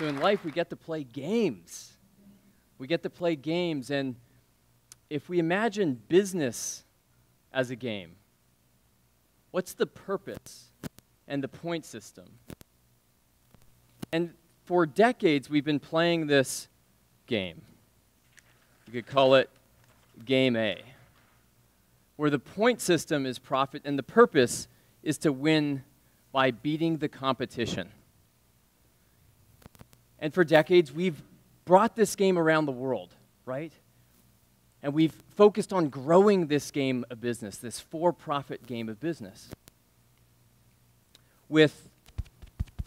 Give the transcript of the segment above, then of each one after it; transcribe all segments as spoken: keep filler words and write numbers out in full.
So in life, we get to play games. We get to play games, and if we imagine business as a game, what's the purpose and the point system? And for decades, we've been playing this game. You could call it Game A, where the point system is profit and the purpose is to win by beating the competition. And for decades, we've brought this game around the world, right? And we've focused on growing this game of business, this for-profit game of business, with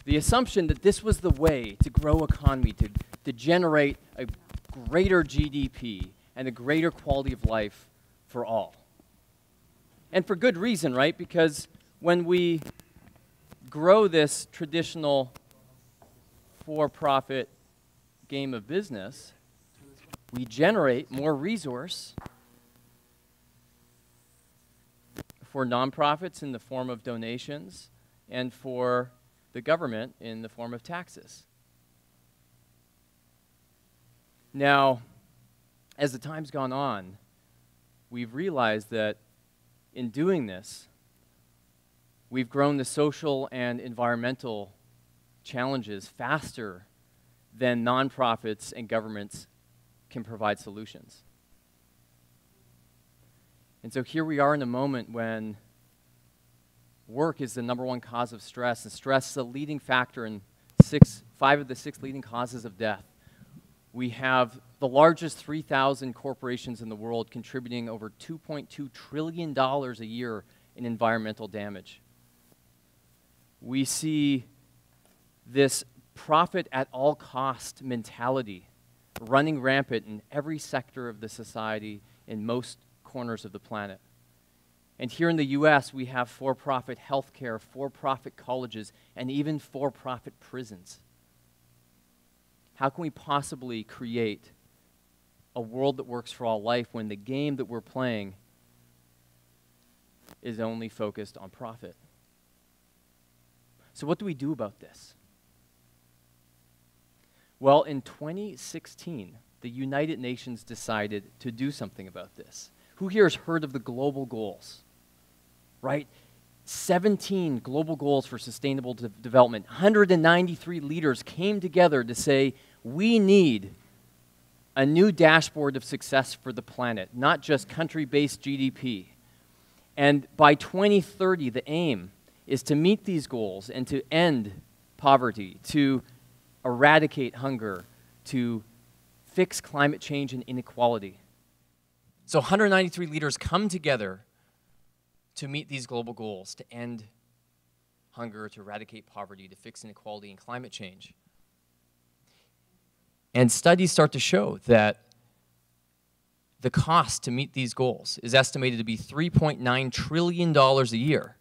the assumption that this was the way to grow economy, to, to generate a greater G D P and a greater quality of life for all. And for good reason, right? Because when we grow this traditional for-profit game of business, we generate more resource for nonprofits in the form of donations and for the government in the form of taxes. Now, as the time's gone on, we've realized that in doing this, we've grown the social and environmental challenges faster than nonprofits and governments can provide solutions. And so here we are in a moment when work is the number one cause of stress, and stress is a leading factor in six, five of the six leading causes of death. We have the largest three thousand corporations in the world contributing over two point two trillion dollars a year in environmental damage. We see this profit at all cost mentality running rampant in every sector of the society, in most corners of the planet. And here in the U S, we have for-profit healthcare, for-profit colleges, and even for-profit prisons. How can we possibly create a world that works for all life when the game that we're playing is only focused on profit? So what do we do about this? Well, in twenty sixteen, the United Nations decided to do something about this. Who here has heard of the global goals, right? seventeen global goals for sustainable de- development. one hundred ninety-three leaders came together to say, we need a new dashboard of success for the planet, not just country-based G D P. And by twenty thirty, the aim is to meet these goals and to end poverty, to eradicate hunger, to fix climate change and inequality. So one hundred ninety-three leaders come together to meet these global goals, to end hunger, to eradicate poverty, to fix inequality and climate change. And studies start to show that the cost to meet these goals is estimated to be three point nine trillion dollars a year.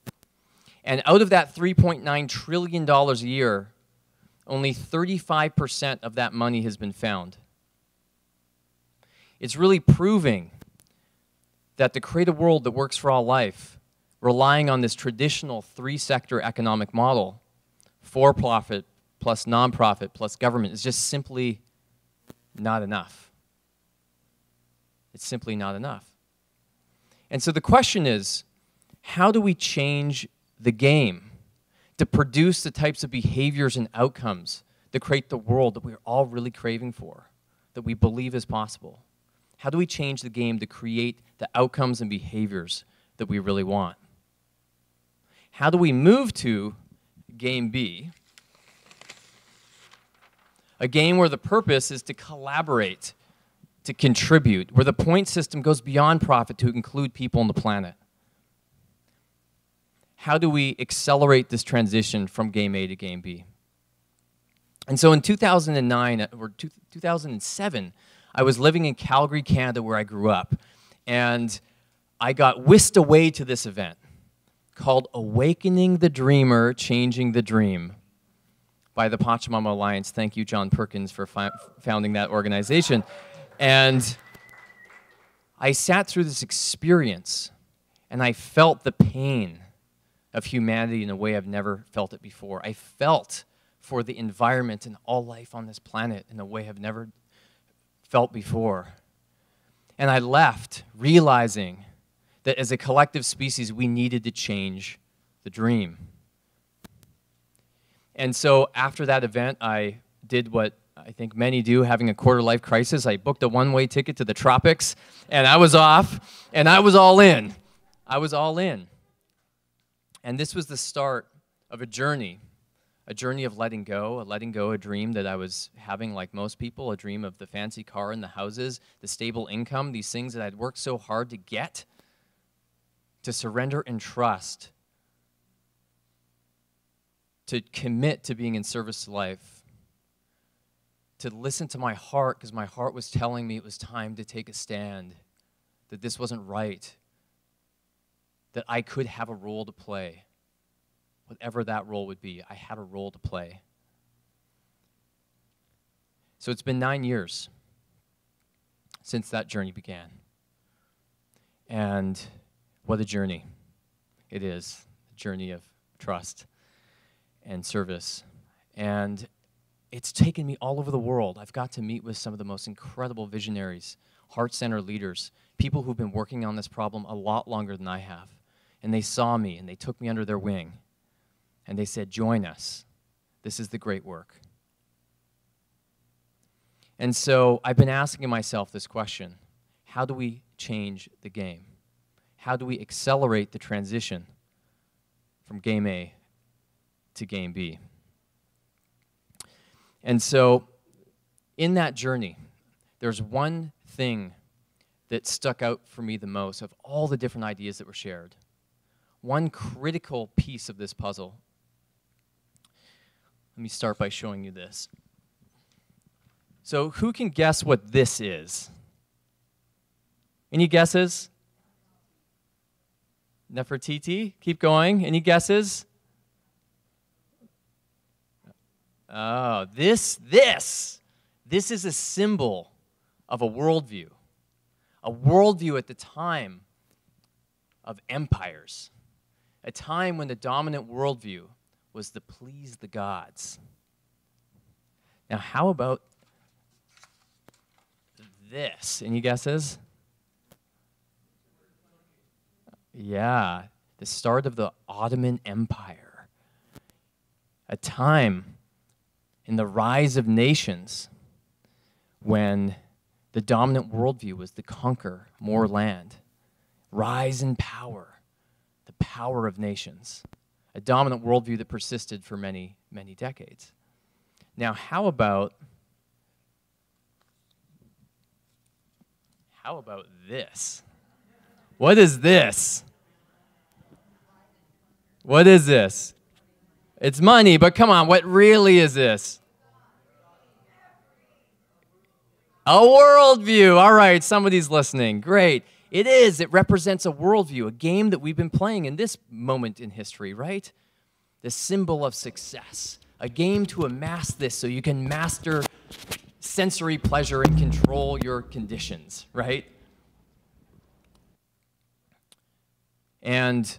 And out of that three point nine trillion dollars a year, only thirty-five percent of that money has been found. It's really proving that to create a world that works for all life, relying on this traditional three-sector economic model, for-profit plus nonprofit plus government, is just simply not enough. It's simply not enough. And so the question is, how do we change the game to produce the types of behaviors and outcomes that create the world that we're all really craving for, that we believe is possible? How do we change the game to create the outcomes and behaviors that we really want? How do we move to Game B, a game where the purpose is to collaborate, to contribute, where the point system goes beyond profit to include people on the planet? How do we accelerate this transition from Game A to Game B? And so in two thousand nine, or two thousand seven, I was living in Calgary, Canada, where I grew up. And I got whisked away to this event called Awakening the Dreamer, Changing the Dream by the Pachamama Alliance. Thank you, John Perkins, for founding that organization. And I sat through this experience, and I felt the pain of humanity in a way I've never felt it before. I felt for the environment and all life on this planet in a way I've never felt before. And I left realizing that as a collective species, we needed to change the dream. And so after that event, I did what I think many do, having a quarter-life crisis. I booked a one-way ticket to the tropics, and I was off, and I was all in. I was all in. And this was the start of a journey, a journey of letting go, a letting go, a dream that I was having like most people, a dream of the fancy car and the houses, the stable income, these things that I'd worked so hard to get, to surrender and trust, to commit to being in service to life, to listen to my heart, because my heart was telling me it was time to take a stand, that this wasn't right, that I could have a role to play. Whatever that role would be, I had a role to play. So it's been nine years since that journey began. And what a journey it is, a journey of trust and service. And it's taken me all over the world. I've got to meet with some of the most incredible visionaries, heart-centered leaders, people who've been working on this problem a lot longer than I have. And they saw me, and they took me under their wing. And they said, join us. This is the great work. And so I've been asking myself this question. How do we change the game? How do we accelerate the transition from game A to game B? And so, in that journey, there's one thing that stuck out for me the most of all the different ideas that were shared. One critical piece of this puzzle. Let me start by showing you this. So, who can guess what this is? Any guesses? Nefertiti, keep going. Any guesses? Oh, this, this, this is a symbol of a worldview, a worldview at the time of empires, a time when the dominant worldview was to please the gods. Now, how about this? Any guesses? Yeah, the start of the Ottoman Empire, a time in the rise of nations, when the dominant worldview was to conquer more land, rise in power, the power of nations, a dominant worldview that persisted for many, many decades. Now, how about, how about this? What is this? What is this? It's money, but come on, what really is this? A worldview. All right, somebody's listening. Great. It is. It represents a worldview, a game that we've been playing in this moment in history, right? The symbol of success, a game to amass this so you can master sensory pleasure and control your conditions, right? And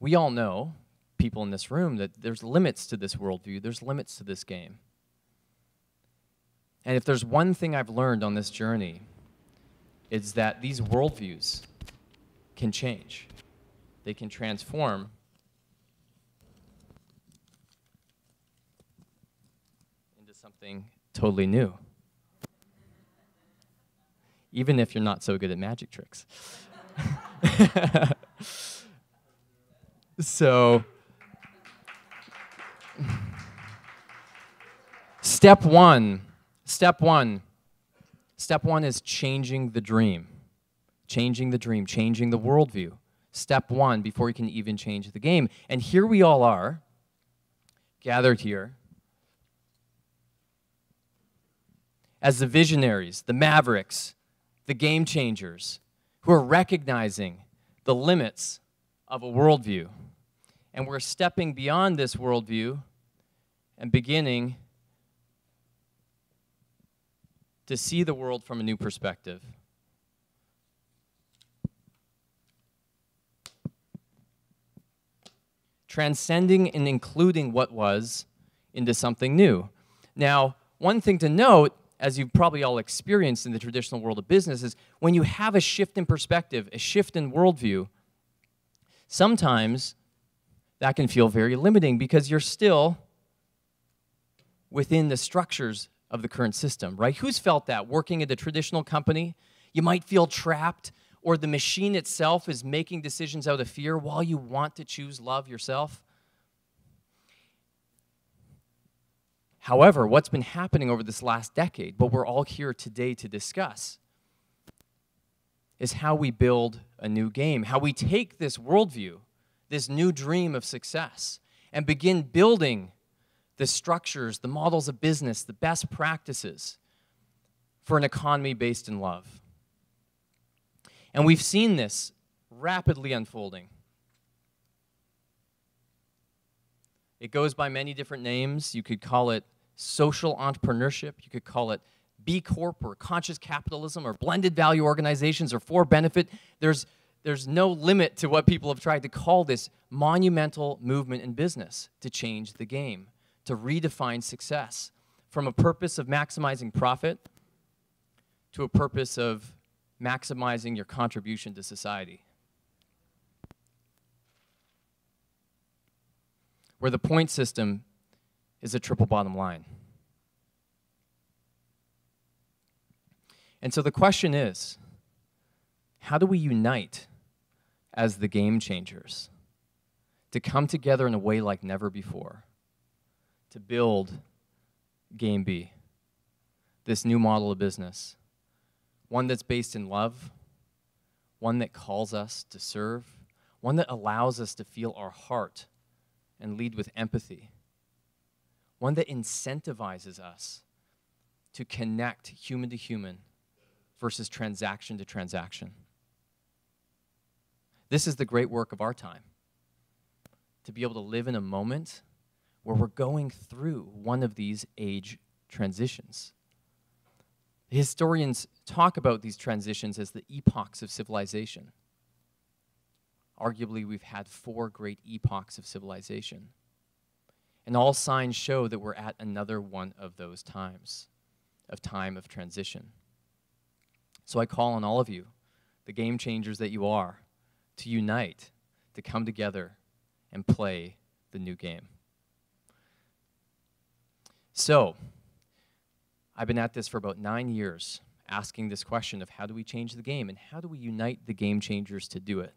we all know, people in this room, that there's limits to this worldview, there's limits to this game. And if there's one thing I've learned on this journey, it's that these worldviews can change. They can transform. Into something totally new. Even if you're not so good at magic tricks. So, step one, step one, step one is changing the dream, changing the dream, changing the worldview. Step one, before you can even change the game. And here we all are, gathered here, as the visionaries, the mavericks, the game changers, who are recognizing the limits of a worldview. And we're stepping beyond this worldview and beginning to see the world from a new perspective. Transcending and including what was into something new. Now, one thing to note, as you've probably all experienced in the traditional world of business, is when you have a shift in perspective, a shift in worldview, sometimes that can feel very limiting because you're still within the structures of the current system, right? Who's felt that? Working at a traditional company, you might feel trapped, or the machine itself is making decisions out of fear while you want to choose love yourself. However, what's been happening over this last decade, what we're all here today to discuss, is how we build a new game, how we take this worldview, this new dream of success, and begin building the structures, the models of business, the best practices for an economy based in love. And we've seen this rapidly unfolding. It goes by many different names. You could call it social entrepreneurship. You could call it B Corp or conscious capitalism or blended value organizations or for benefit. There's, there's no limit to what people have tried to call this monumental movement in business to change the game, to redefine success from a purpose of maximizing profit to a purpose of maximizing your contribution to society, where the point system is a triple bottom line. And so the question is, how do we unite as the game changers to come together in a way like never before to build Game B, this new model of business, one that's based in love, one that calls us to serve, one that allows us to feel our heart and lead with empathy, one that incentivizes us to connect human to human versus transaction to transaction. This is the great work of our time, to be able to live in a moment where we're going through one of these age transitions. Historians talk about these transitions as the epochs of civilization. Arguably, we've had four great epochs of civilization. And all signs show that we're at another one of those times, of time of transition. So I call on all of you, the game changers that you are, to unite, to come together and play the new game. So I've been at this for about nine years, asking this question of how do we change the game and how do we unite the game changers to do it?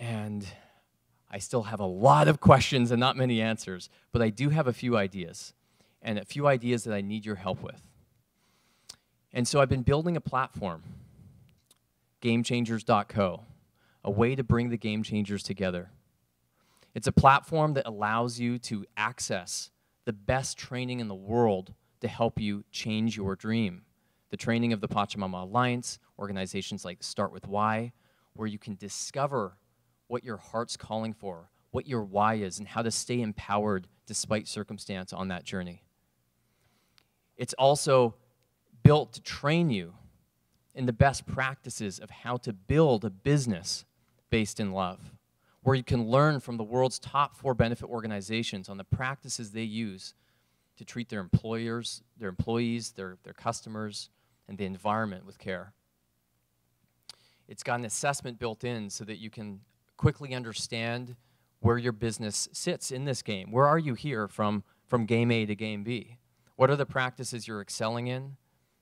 And I still have a lot of questions and not many answers, but I do have a few ideas, and a few ideas that I need your help with. And so I've been building a platform, game changers dot co, a way to bring the game changers together. It's a platform that allows you to access the best training in the world to help you change your dream. The training of the Pachamama Alliance, organizations like Start With Why, where you can discover what your heart's calling for, what your why is, and how to stay empowered despite circumstance on that journey. It's also built to train you in the best practices of how to build a business based in love, where you can learn from the world's top for-benefit organizations on the practices they use to treat their employers, their employees, their, their customers, and the environment with care. It's got an assessment built in so that you can quickly understand where your business sits in this game. Where are you here from, from game A to game B? What are the practices you're excelling in,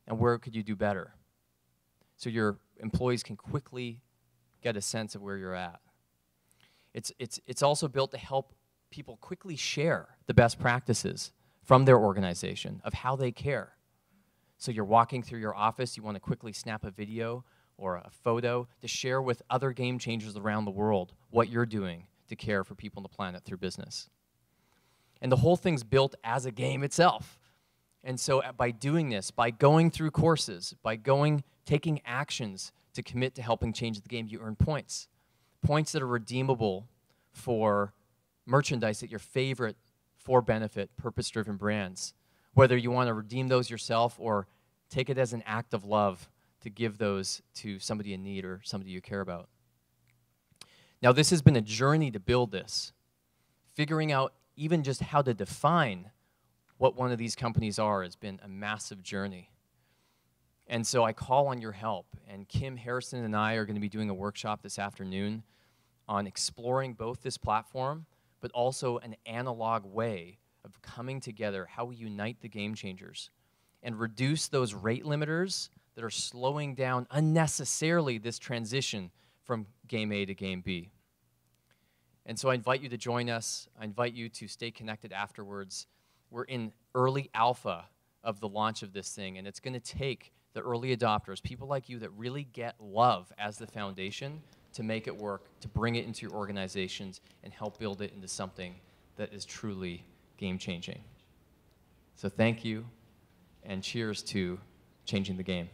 and where could you do better? So your employees can quickly get a sense of where you're at. It's, it's, it's also built to help people quickly share the best practices from their organization of how they care. So you're walking through your office, you want to quickly snap a video or a photo to share with other game changers around the world what you're doing to care for people on the planet through business. And the whole thing's built as a game itself. And so by doing this, by going through courses, by going, taking actions to commit to helping change the game, you earn points. Points that are redeemable for merchandise at your favorite for-benefit, purpose-driven brands. Whether you want to redeem those yourself or take it as an act of love to give those to somebody in need or somebody you care about. Now, this has been a journey to build this, figuring out even just how to define what one of these companies are has been a massive journey. And so I call on your help. And Kim Harrison and I are going to be doing a workshop this afternoon on exploring both this platform, but also an analog way of coming together, how we unite the game changers and reduce those rate limiters that are slowing down unnecessarily this transition from game A to game B. And so I invite you to join us. I invite you to stay connected afterwards. We're in early alpha of the launch of this thing, and it's going to take the early adopters, people like you that really get love as the foundation, to make it work, to bring it into your organizations, and help build it into something that is truly game-changing. So thank you, and cheers to changing the game.